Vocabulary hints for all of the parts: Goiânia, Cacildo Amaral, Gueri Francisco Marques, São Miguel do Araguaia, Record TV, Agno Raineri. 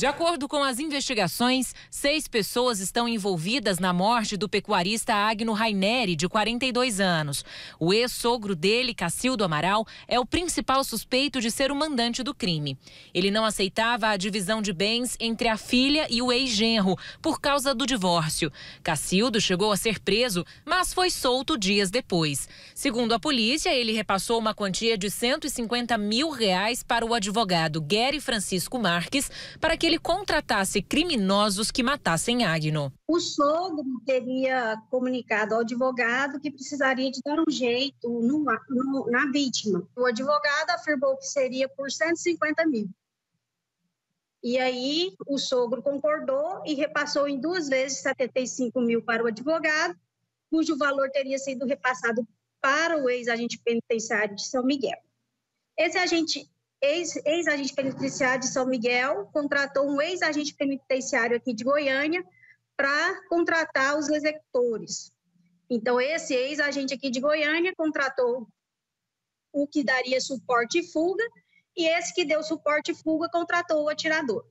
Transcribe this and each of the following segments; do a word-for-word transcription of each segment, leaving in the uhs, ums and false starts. De acordo com as investigações, seis pessoas estão envolvidas na morte do pecuarista Agno Raineri, de quarenta e dois anos. O ex-sogro dele, Cacildo Amaral, é o principal suspeito de ser o mandante do crime. Ele não aceitava a divisão de bens entre a filha e o ex-genro, por causa do divórcio. Cacildo chegou a ser preso, mas foi solto dias depois. Segundo a polícia, ele repassou uma quantia de cento e cinquenta mil reais para o advogado Gueri Francisco Marques, para que ele contratasse criminosos que matassem Agno. O sogro teria comunicado ao advogado que precisaria de dar um jeito no, no, na vítima. O advogado afirmou que seria por cento e cinquenta mil. E aí o sogro concordou e repassou em duas vezes setenta e cinco mil para o advogado, cujo valor teria sido repassado para o ex-agente penitenciário de São Miguel. Esse agente... Ex-agente penitenciário de São Miguel contratou um ex-agente penitenciário aqui de Goiânia para contratar os executores. Então, esse ex-agente aqui de Goiânia contratou o que daria suporte e fuga, e esse que deu suporte e fuga contratou o atirador.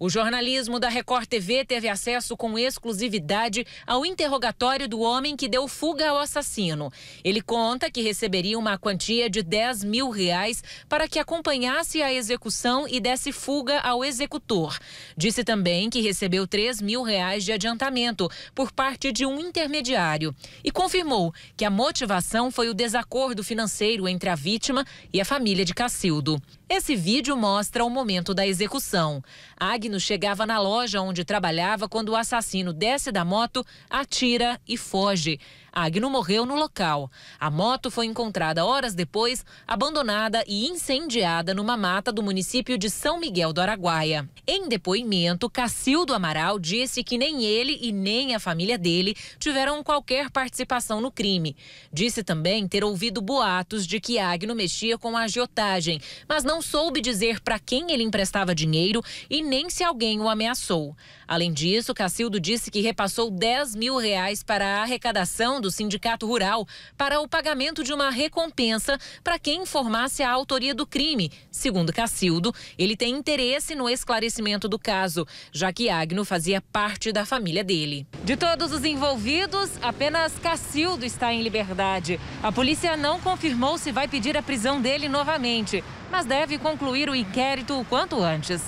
O jornalismo da Record T V teve acesso com exclusividade ao interrogatório do homem que deu fuga ao assassino. Ele conta que receberia uma quantia de dez mil reais para que acompanhasse a execução e desse fuga ao executor. Disse também que recebeu três mil reais de adiantamento por parte de um intermediário. E confirmou que a motivação foi o desacordo financeiro entre a vítima e a família de Cacildo. Esse vídeo mostra o momento da execução. Agno chegava na loja onde trabalhava quando o assassino desce da moto, atira e foge. Agno morreu no local. A moto foi encontrada horas depois, abandonada e incendiada numa mata do município de São Miguel do Araguaia. Em depoimento, Cacildo Amaral disse que nem ele e nem a família dele tiveram qualquer participação no crime. Disse também ter ouvido boatos de que Agno mexia com a agiotagem, mas não soube dizer para quem ele emprestava dinheiro e nem se alguém o ameaçou. Além disso, Cacildo disse que repassou dez mil reais para a arrecadação do Sindicato Rural para o pagamento de uma recompensa para quem informasse a autoria do crime. Segundo Cacildo, ele tem interesse no esclarecimento do caso, já que Agno fazia parte da família dele. De todos os envolvidos, apenas Cacildo está em liberdade. A polícia não confirmou se vai pedir a prisão dele novamente, mas deve concluir o inquérito o quanto antes.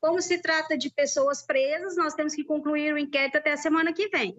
Como se trata de pessoas presas, nós temos que concluir o inquérito até a semana que vem.